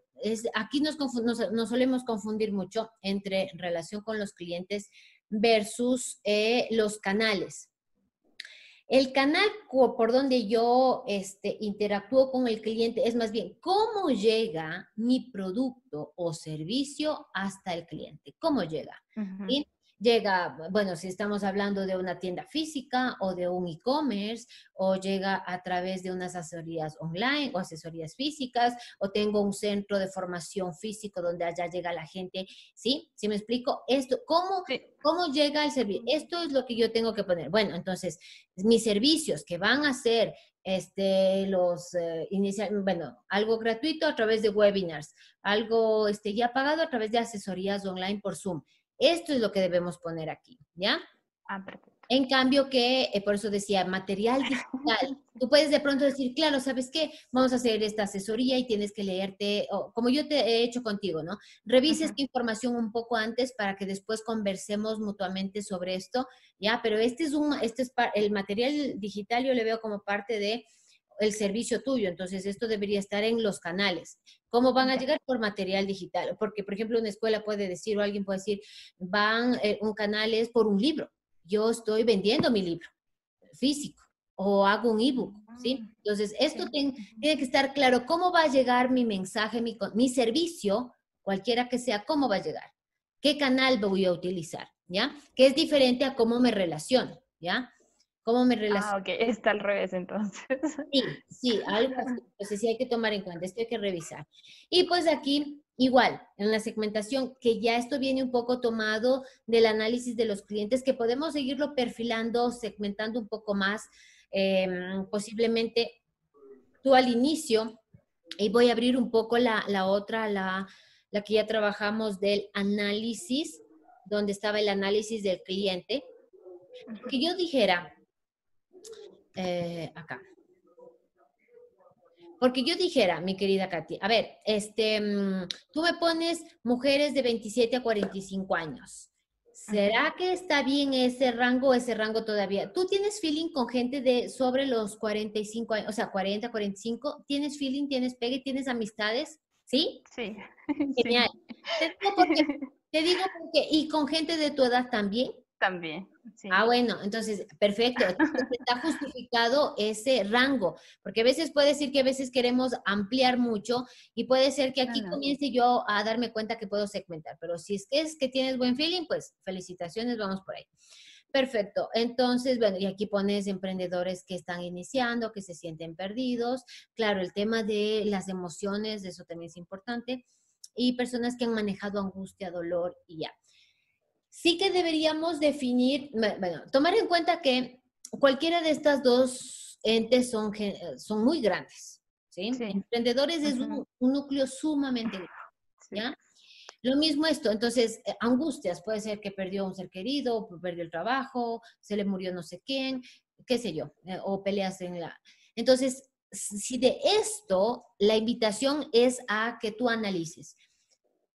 aquí nos solemos confundir mucho entre relación con los clientes versus los canales. El canal por donde yo interactúo con el cliente es más bien cómo llega mi producto o servicio hasta el cliente. ¿Cómo llega? Uh-huh. ¿Sí? Llega, bueno, si estamos hablando de una tienda física o de un e-commerce, o llega a través de unas asesorías online o asesorías físicas, o tengo un centro de formación físico donde allá llega la gente. ¿Sí? ¿Sí me explico? Esto, ¿cómo llega el servicio? Esto es lo que yo tengo que poner. Bueno, entonces, mis servicios que van a ser algo gratuito a través de webinars, algo ya pagado a través de asesorías online por Zoom. Esto es lo que debemos poner aquí, ¿ya? Ah, perfecto. En cambio que, por eso decía, material digital. Tú puedes de pronto decir, claro, ¿sabes qué? Vamos a hacer esta asesoría y tienes que leerte, como yo te he hecho contigo, ¿no? Revisa esta información un poco antes para que después conversemos mutuamente sobre esto, ¿ya? Pero el material digital yo le veo como parte de el servicio tuyo, entonces esto debería estar en los canales. ¿Cómo van a llegar? Por material digital, porque por ejemplo una escuela puede decir o alguien puede decir, un canal es por un libro, yo estoy vendiendo mi libro físico o hago un ebook, ¿sí? Entonces esto tiene que estar claro, ¿cómo va a llegar mi mensaje, mi servicio, cualquiera que sea, cómo va a llegar? ¿Qué canal voy a utilizar? ¿Ya? Que es diferente a cómo me relaciono, ¿ya? ¿Cómo me relaciono? Ah, ok. Está al revés, entonces. Sí, algo así. Entonces sí hay que tomar en cuenta, esto hay que revisar. Y pues aquí, igual, en la segmentación, que ya esto viene un poco tomado del análisis de los clientes, que podemos seguirlo perfilando, segmentando un poco más. Posiblemente tú al inicio, y voy a abrir un poco la otra, la que ya trabajamos del análisis, donde estaba el análisis del cliente. Que yo dijera, acá. Porque yo dijera, mi querida Katy, a ver, tú me pones mujeres de 27 a 45 años. ¿Será que está bien ese rango todavía? ¿Tú tienes feeling con gente de sobre los 45 años, o sea, 40, 45? ¿Tienes feeling, tienes pegue, tienes amistades? ¿Sí? Sí. Genial. Sí. Te digo porque, ¿y con gente de tu edad también? También. Sí. Ah, bueno, entonces, perfecto. Entonces, está justificado ese rango, porque a veces puede decir que a veces queremos ampliar mucho y puede ser que aquí comience yo a darme cuenta que puedo segmentar, pero si es que tienes buen feeling, pues felicitaciones, vamos por ahí. Perfecto. Entonces, bueno, y aquí pones emprendedores que están iniciando, que se sienten perdidos. Claro, el tema de las emociones, eso también es importante. Y personas que han manejado angustia, dolor y ya. Sí que deberíamos definir, bueno, tomar en cuenta que cualquiera de estas dos entes son muy grandes, ¿sí? Sí. Emprendedores es un núcleo sumamente grande, ¿ya? Sí. Lo mismo esto, entonces, angustias, puede ser que perdió a un ser querido, perdió el trabajo, se le murió no sé quién, qué sé yo, o peleas en la... Entonces, si de esto, la invitación es a que tú analices.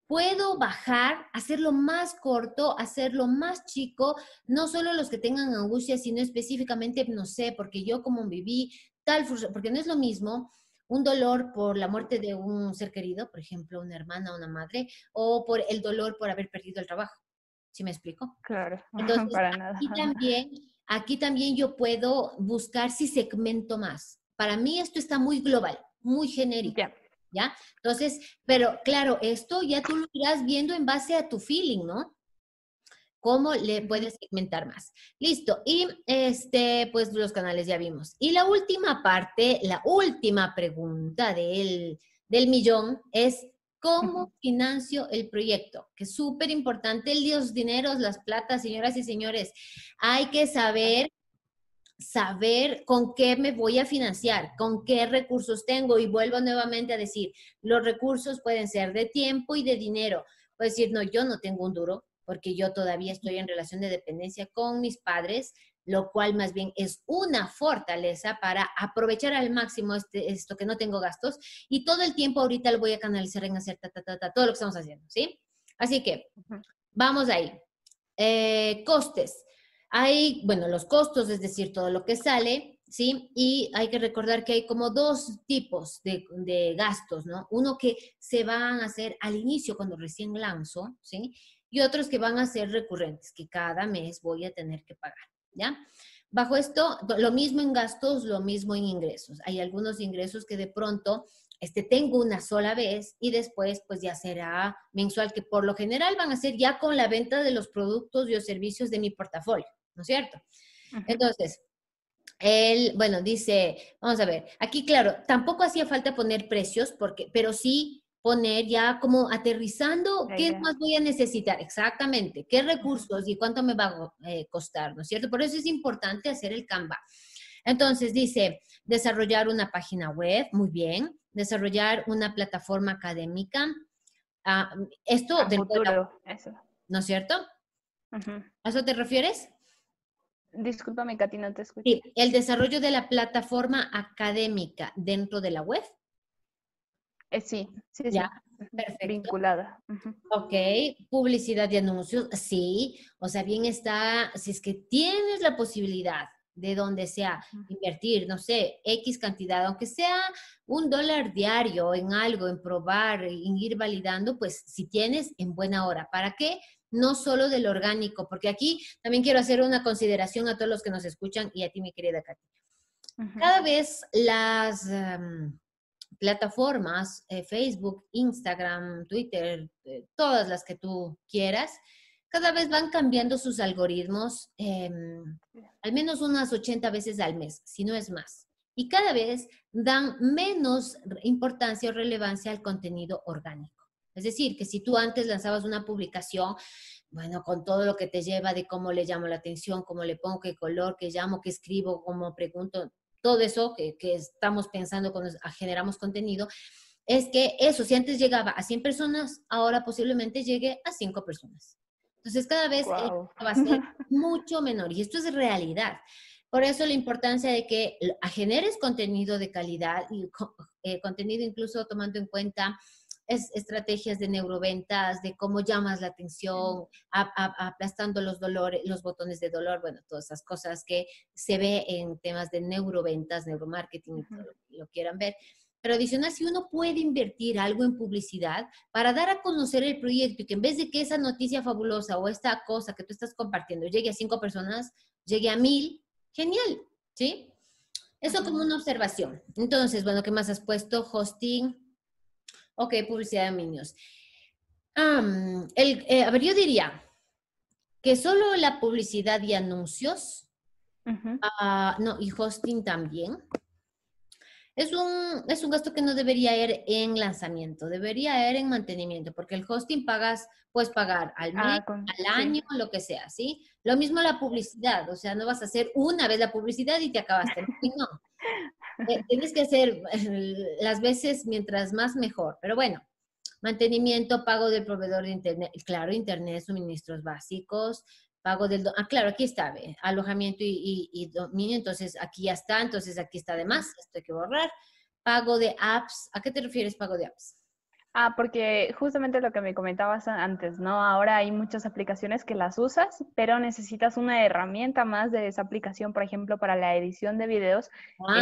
Puedo bajar, hacerlo más corto, hacerlo más chico, no solo los que tengan angustia, sino específicamente, no sé, porque yo como viví tal frustración, porque no es lo mismo un dolor por la muerte de un ser querido, por ejemplo, una hermana, una madre, o por el dolor por haber perdido el trabajo. ¿Sí me explico? Claro, entonces, para nada. Aquí también yo puedo buscar si segmento más. Para mí esto está muy global, muy genérico. Yeah. ¿Ya? Entonces, pero claro, esto ya tú lo irás viendo en base a tu feeling, ¿no? ¿Cómo le puedes segmentar más? Listo. Y pues los canales ya vimos. Y la última parte, la última pregunta del millón es, ¿cómo financio el proyecto? Que es súper importante, los dineros, las platas, señoras y señores. Hay que saber con qué me voy a financiar, con qué recursos tengo, y vuelvo nuevamente a decir, los recursos pueden ser de tiempo y de dinero. Puedes decir, no, yo no tengo un duro, porque yo todavía estoy en relación de dependencia con mis padres, lo cual más bien es una fortaleza para aprovechar al máximo esto que no tengo gastos, y todo el tiempo ahorita lo voy a canalizar en hacer todo lo que estamos haciendo, ¿sí? Así que, vamos ahí. Costes. Hay, bueno, los costos, es decir, todo lo que sale, ¿sí? Y hay que recordar que hay como dos tipos de gastos, ¿no? Uno que se van a hacer al inicio cuando recién lanzo, ¿sí? Y otros que van a ser recurrentes, que cada mes voy a tener que pagar, ¿ya? Bajo esto, lo mismo en gastos, lo mismo en ingresos. Hay algunos ingresos que de pronto tengo una sola vez y después pues ya será mensual, que por lo general van a ser ya con la venta de los productos y los servicios de mi portafolio, ¿no es cierto? Ajá. Entonces, bueno, dice, vamos a ver, aquí claro, tampoco hacía falta poner precios, pero sí poner ya como aterrizando qué más voy a necesitar, exactamente, qué recursos y cuánto me va a costar, ¿no es cierto? Por eso es importante hacer el Canva. Entonces dice, desarrollar una página web, muy bien, desarrollar una plataforma académica, esto a del futuro, eso. ¿No es cierto? Uh-huh. ¿A eso te refieres? Discúlpame, Katy, no te escuché. Sí, el desarrollo de la plataforma académica dentro de la web. Sí. Ya, perfecto. Vinculada. Uh-huh. Ok, publicidad y anuncios, sí. O sea, bien está, si es que tienes la posibilidad de donde sea, invertir, no sé, X cantidad, aunque sea $1 diario en algo, en probar, en ir validando, pues si tienes, en buena hora. ¿Para qué? No solo del orgánico, porque aquí también quiero hacer una consideración a todos los que nos escuchan y a ti, mi querida Katy. Uh-huh. Cada vez las plataformas, Facebook, Instagram, Twitter, todas las que tú quieras, cada vez van cambiando sus algoritmos, al menos unas 80 veces al mes, si no es más. Y cada vez dan menos importancia o relevancia al contenido orgánico. Es decir, que si tú antes lanzabas una publicación, bueno, con todo lo que te lleva de cómo le llamo la atención, cómo le pongo, qué color, qué llamo, qué escribo, cómo pregunto, todo eso que estamos pensando cuando generamos contenido, es que eso, si antes llegaba a 100 personas, ahora posiblemente llegue a 5 personas. Entonces, cada vez va a ser mucho menor. Y esto es realidad. Por eso la importancia de que generes contenido de calidad y contenido incluso tomando en cuenta estrategias de neuroventas, de cómo llamas la atención, aplastando los dolores, los botones de dolor, bueno, todas esas cosas que se ve en temas de neuroventas, neuromarketing, y todo lo que quieran ver. Pero adicional, si uno puede invertir algo en publicidad para dar a conocer el proyecto y que en vez de que esa noticia fabulosa o esta cosa que tú estás compartiendo llegue a 5 personas, llegue a 1000, genial, ¿sí? Eso como una observación. Entonces, bueno, ¿qué más has puesto? Hosting. Ok, publicidad de dominios. A ver, yo diría que solo la publicidad y anuncios, y hosting también, es un gasto que no debería ir en lanzamiento, debería ir en mantenimiento, porque el hosting puedes pagar al mes, año, lo que sea, ¿sí? Lo mismo la publicidad, o sea, no vas a hacer una vez la publicidad y te acabaste, no. Tienes que hacer las veces mientras más mejor, pero bueno, mantenimiento, pago del proveedor de internet, claro, internet, suministros básicos, pago del, claro, aquí está, alojamiento y dominio, entonces aquí ya está, además, esto hay que borrar, pago de apps. ¿A qué te refieres pago de apps? Porque justamente lo que me comentabas antes, ¿no? Ahora hay muchas aplicaciones que las usas, pero necesitas una herramienta más de esa aplicación, por ejemplo, para la edición de videos.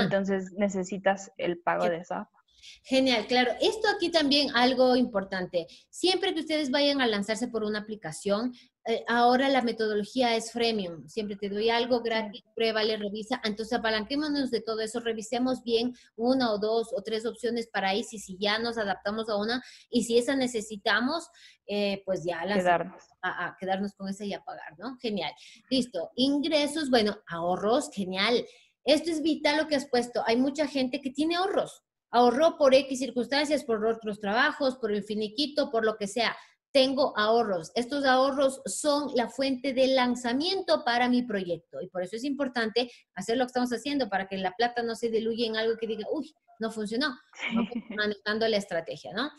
Entonces necesitas el pago de esa. Genial, claro. Esto aquí también algo importante. Siempre que ustedes vayan a lanzarse por una aplicación, ahora la metodología es freemium. Siempre te doy algo gratis, pruébale, revisa. Entonces apalanquémonos de todo eso, revisemos bien una o dos o tres opciones para ahí. Si ya nos adaptamos a una y si esa necesitamos, pues ya quedarnos con esa y apagar, ¿no? Genial. Listo. Ingresos, bueno, ahorros, genial. Esto es vital lo que has puesto. Hay mucha gente que tiene ahorros. Ahorró por X circunstancias, por otros trabajos, por el finiquito, por lo que sea. Tengo ahorros. Estos ahorros son la fuente de lanzamiento para mi proyecto. Y por eso es importante hacer lo que estamos haciendo para que la plata no se diluya en algo que diga, uy, no funcionó. No manejando la estrategia, ¿no?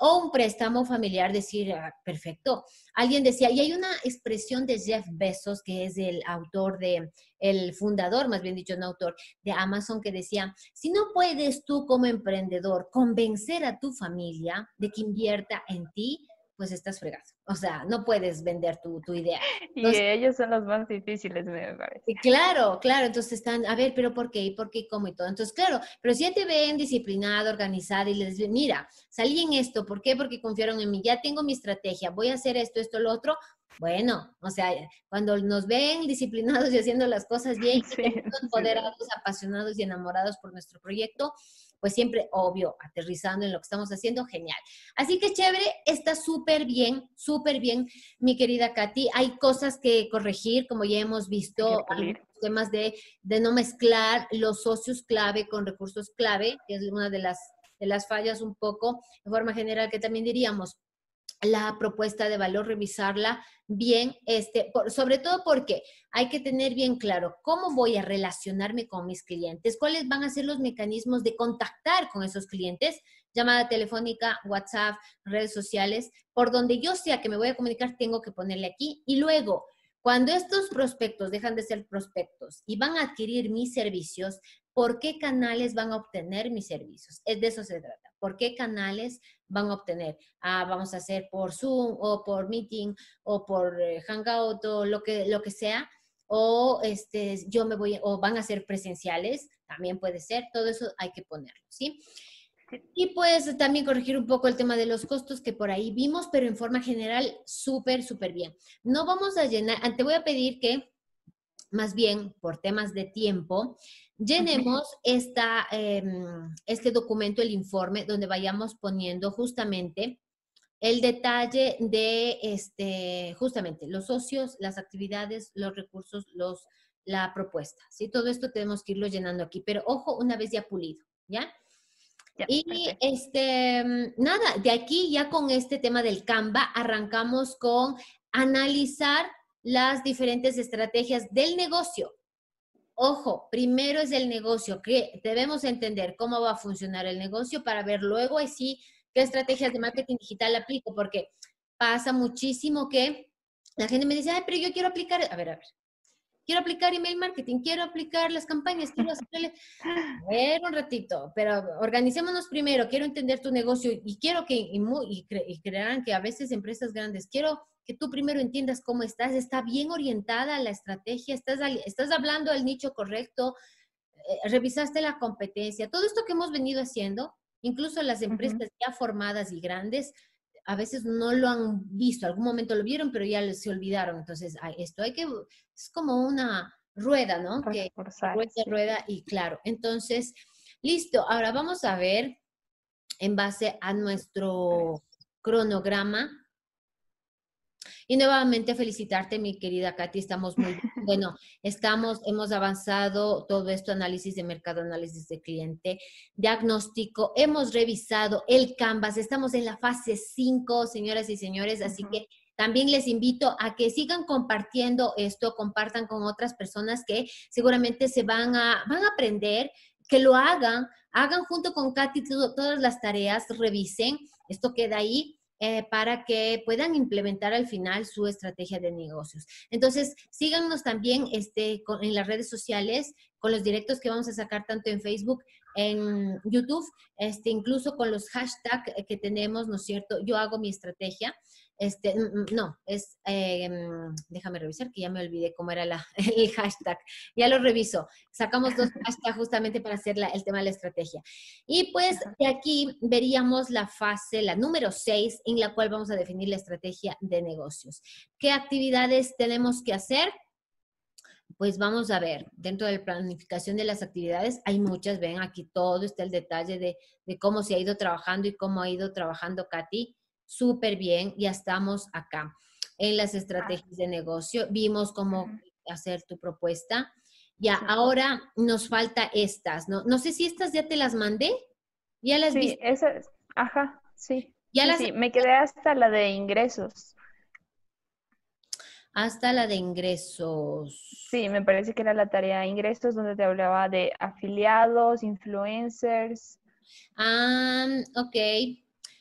O un préstamo familiar, decir, perfecto. Alguien decía, y hay una expresión de Jeff Bezos, que es el fundador, más bien dicho, no autor, de Amazon, que decía, si no puedes tú como emprendedor convencer a tu familia de que invierta en ti, pues estás fregado. O sea, no puedes vender tu idea. Entonces, y ellos son los más difíciles, me parece. Claro, claro. Entonces están, a ver, pero ¿por qué? ¿Y por qué? ¿Cómo? Y todo. Entonces, claro, pero si ya te ven disciplinada, organizada y les dicen, mira, salí en esto. ¿Por qué? Porque confiaron en mí. Ya tengo mi estrategia. Voy a hacer esto, esto, lo otro. Bueno, o sea, cuando nos ven disciplinados y haciendo las cosas bien, sí, empoderados, sí, apasionados y enamorados por nuestro proyecto, pues siempre, obvio, aterrizando en lo que estamos haciendo, genial. Así que chévere, está súper bien, mi querida Katy. Hay cosas que corregir, como ya hemos visto, temas de no mezclar los socios clave con recursos clave, que es una de las fallas un poco, de forma general, que también diríamos, la propuesta de valor, revisarla bien, sobre todo porque hay que tener bien claro cómo voy a relacionarme con mis clientes, cuáles van a ser los mecanismos de contactar con esos clientes, llamada telefónica, WhatsApp, redes sociales, por donde yo sea que me voy a comunicar, tengo que ponerle aquí. Y luego, cuando estos prospectos dejan de ser prospectos y van a adquirir mis servicios, ¿por qué canales van a obtener mis servicios? De eso se trata. ¿Por qué canales van a obtener? Vamos a hacer por Zoom o por Meeting o por Hangout o lo que sea. O van a ser presenciales. También puede ser. Todo eso hay que ponerlo, ¿sí? Y pues también corregir un poco el tema de los costos que por ahí vimos, pero en forma general súper, súper bien. No vamos a llenar, te voy a pedir que más bien por temas de tiempo, llenemos este documento, el informe, donde vayamos poniendo justamente el detalle de justamente los socios, las actividades, los recursos, la propuesta, ¿sí? Todo esto tenemos que irlo llenando aquí, pero ojo, una vez ya pulido, ¿ya? Ya, y nada, de aquí ya con este tema del Canva arrancamos con analizar las diferentes estrategias del negocio. Ojo, primero es el negocio, que debemos entender cómo va a funcionar el negocio para ver luego así qué estrategias de marketing digital aplico, porque pasa muchísimo que la gente me dice, ay, pero yo quiero aplicar, a ver, quiero aplicar email marketing, quiero aplicar las campañas, quiero hacerle... A ver, un ratito, pero organicémonos primero, quiero entender tu negocio y quiero que, y crean que a veces empresas grandes, quiero que tú primero entiendas cómo estás, está bien orientada la estrategia, estás hablando del nicho correcto, revisaste la competencia, todo esto que hemos venido haciendo, incluso las empresas ya formadas y grandes, a veces no lo han visto, algún momento lo vieron, pero ya se olvidaron. Entonces, esto es como una rueda, ¿no? Reforzar. Que rueda y claro. Entonces, listo. Ahora vamos a ver, en base a nuestro cronograma, y nuevamente felicitarte, mi querida Katy, estamos muy bien. Bueno, hemos avanzado todo esto, análisis de mercado, análisis de cliente, diagnóstico, hemos revisado el Canvas, estamos en la fase 5, señoras y señores, así que también les invito a que sigan compartiendo esto, compartan con otras personas que seguramente se van a aprender, que lo hagan junto con Katy todas las tareas, revisen, esto queda ahí. Para que puedan implementar al final su estrategia de negocios. Entonces, síganos también en las redes sociales, con los directos que vamos a sacar tanto en Facebook, en YouTube, incluso con los hashtags que tenemos, ¿no es cierto? Yo hago mi estrategia. Déjame revisar que ya me olvidé cómo era el hashtag. Ya lo reviso. Sacamos 2 hashtags justamente para hacer el tema de la estrategia. Y pues de aquí veríamos la fase, la número 6, en la cual vamos a definir la estrategia de negocios. ¿Qué actividades tenemos que hacer? Pues vamos a ver, dentro de la planificación de las actividades, hay muchas, ven aquí todo está el detalle de cómo se ha ido trabajando y cómo ha ido trabajando Katy. Súper bien, ya estamos acá. En las estrategias de negocio, vimos cómo hacer tu propuesta. Ya, ahora nos falta estas, ¿no? No sé si estas ya te las mandé. ¿Ya las viste? Sí, esas, ajá, sí. ¿Ya las... sí, me quedé hasta la de ingresos. Hasta la de ingresos. Sí, me parece que era la tarea de ingresos donde te hablaba de afiliados, influencers. Ah, ok.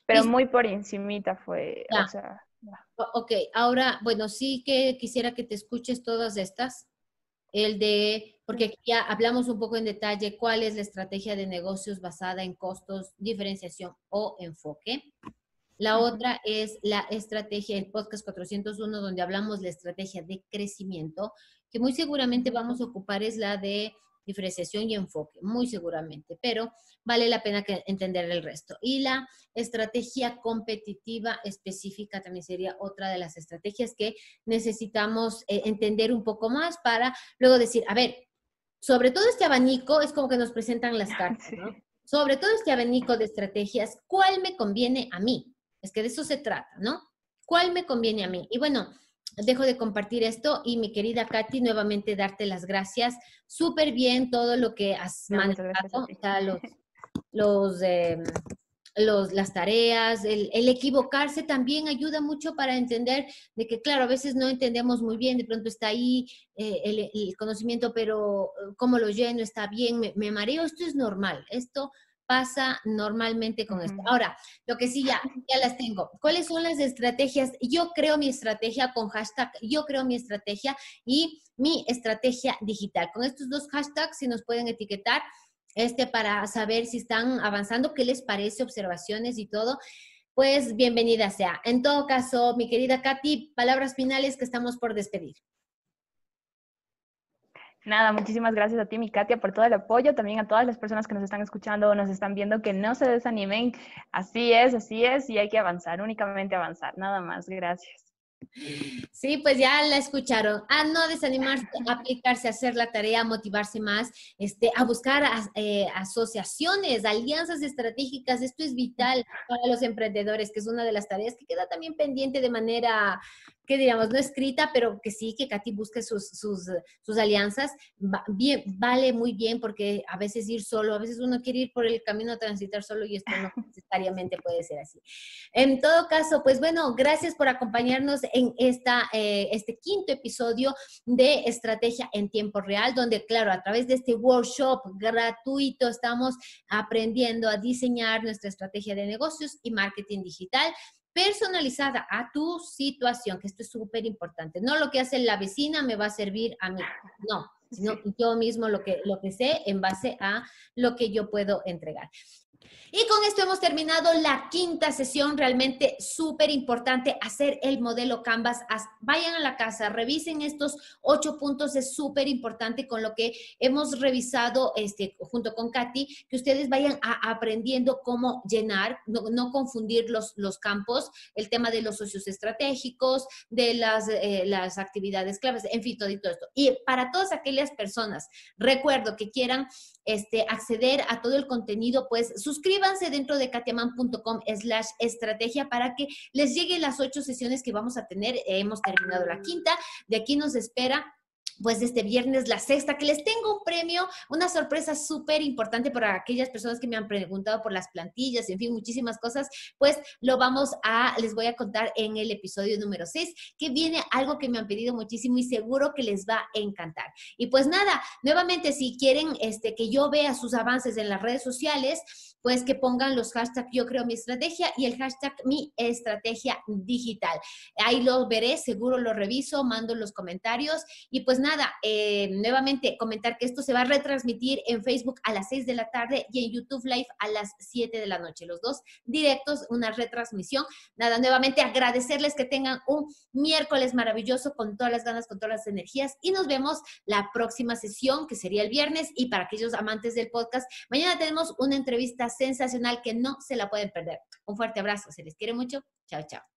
Pero muy por encimita fue, ya. O sea... Ya. Ok, ahora, bueno, sí que quisiera que te escuches todas estas. Porque aquí ya hablamos un poco en detalle cuál es la estrategia de negocios basada en costos, diferenciación o enfoque. La otra es la estrategia, el podcast 401, donde hablamos la estrategia de crecimiento, que muy seguramente vamos a ocupar es la de diferenciación y enfoque, muy seguramente, pero vale la pena entender el resto. Y la estrategia competitiva específica también sería otra de las estrategias que necesitamos entender un poco más para luego decir, a ver, sobre todo este abanico es como que nos presentan las cartas, ¿no? Sobre todo este abanico de estrategias, ¿cuál me conviene a mí? Es que de eso se trata, ¿no? ¿Cuál me conviene a mí? Y bueno, dejo de compartir esto y mi querida Katy, nuevamente darte las gracias. Súper bien todo lo que has manejado, o sea, las tareas, el equivocarse también ayuda mucho para entender de que, claro, a veces no entendemos muy bien, de pronto está ahí el conocimiento, pero cómo lo lleno, está bien, me mareo, esto es normal, esto pasa normalmente con esto. Ahora, lo que sí ya las tengo, ¿cuáles son las estrategias? Yo creo mi estrategia con hashtag, yo creo mi estrategia y mi estrategia digital. Con estos dos hashtags, si nos pueden etiquetar, para saber si están avanzando, qué les parece, observaciones y todo, pues bienvenida sea. En todo caso, mi querida Katy, palabras finales que estamos por despedir. Nada, muchísimas gracias a ti, mi Katia, por todo el apoyo, también a todas las personas que nos están escuchando o nos están viendo, que no se desanimen. Así es, y hay que avanzar, únicamente avanzar, nada más, gracias. Sí, pues ya la escucharon. A no desanimarse, a aplicarse, a hacer la tarea, a motivarse más, a buscar asociaciones, alianzas estratégicas. Esto es vital para los emprendedores, que es una de las tareas que queda también pendiente de manera, que digamos, no escrita, pero que sí, que Katy busque sus alianzas. Bien, vale muy bien, porque a veces ir solo, a veces uno quiere ir por el camino a transitar solo y esto no necesariamente puede ser así. En todo caso, pues bueno, gracias por acompañarnos en este quinto episodio de Estrategia en Tiempo Real, donde, claro, a través de este workshop gratuito estamos aprendiendo a diseñar nuestra estrategia de negocios y marketing digital personalizada a tu situación, que esto es súper importante. No lo que hace la vecina me va a servir a mí, no, sino yo mismo lo que sé en base a lo que yo puedo entregar. Y con esto hemos terminado la quinta sesión, realmente súper importante hacer el modelo Canvas. Vayan a la casa, revisen estos 8 puntos, es súper importante con lo que hemos revisado junto con Katy, que ustedes vayan aprendiendo cómo llenar, no confundir los campos, el tema de los socios estratégicos, de las actividades claves, en fin, todo y todo esto. Y para todas aquellas personas, recuerdo que quieran acceder a todo el contenido, pues suscríbanse dentro de katyaamán.com/estrategia para que les lleguen las 8 sesiones que vamos a tener. Hemos terminado la quinta. De aquí nos espera, pues, este viernes la 6ª, que les tengo un premio, una sorpresa súper importante para aquellas personas que me han preguntado por las plantillas, en fin, muchísimas cosas. Pues les voy a contar en el episodio número 6, que viene algo que me han pedido muchísimo y seguro que les va a encantar. Y pues nada, nuevamente, si quieren que yo vea sus avances en las redes sociales, pues que pongan los hashtags yo creo mi estrategia y el hashtag mi estrategia digital. Ahí lo veré, seguro lo reviso, mando los comentarios y pues nada, nuevamente comentar que esto se va a retransmitir en Facebook a las 6 de la tarde y en YouTube Live a las 7 de la noche. Los dos directos, una retransmisión. Nada, nuevamente agradecerles que tengan un miércoles maravilloso con todas las ganas, con todas las energías y nos vemos la próxima sesión que sería el viernes y para aquellos amantes del podcast, mañana tenemos una entrevista sensacional que no se la pueden perder. Un fuerte abrazo, se les quiere mucho. Chao, chao.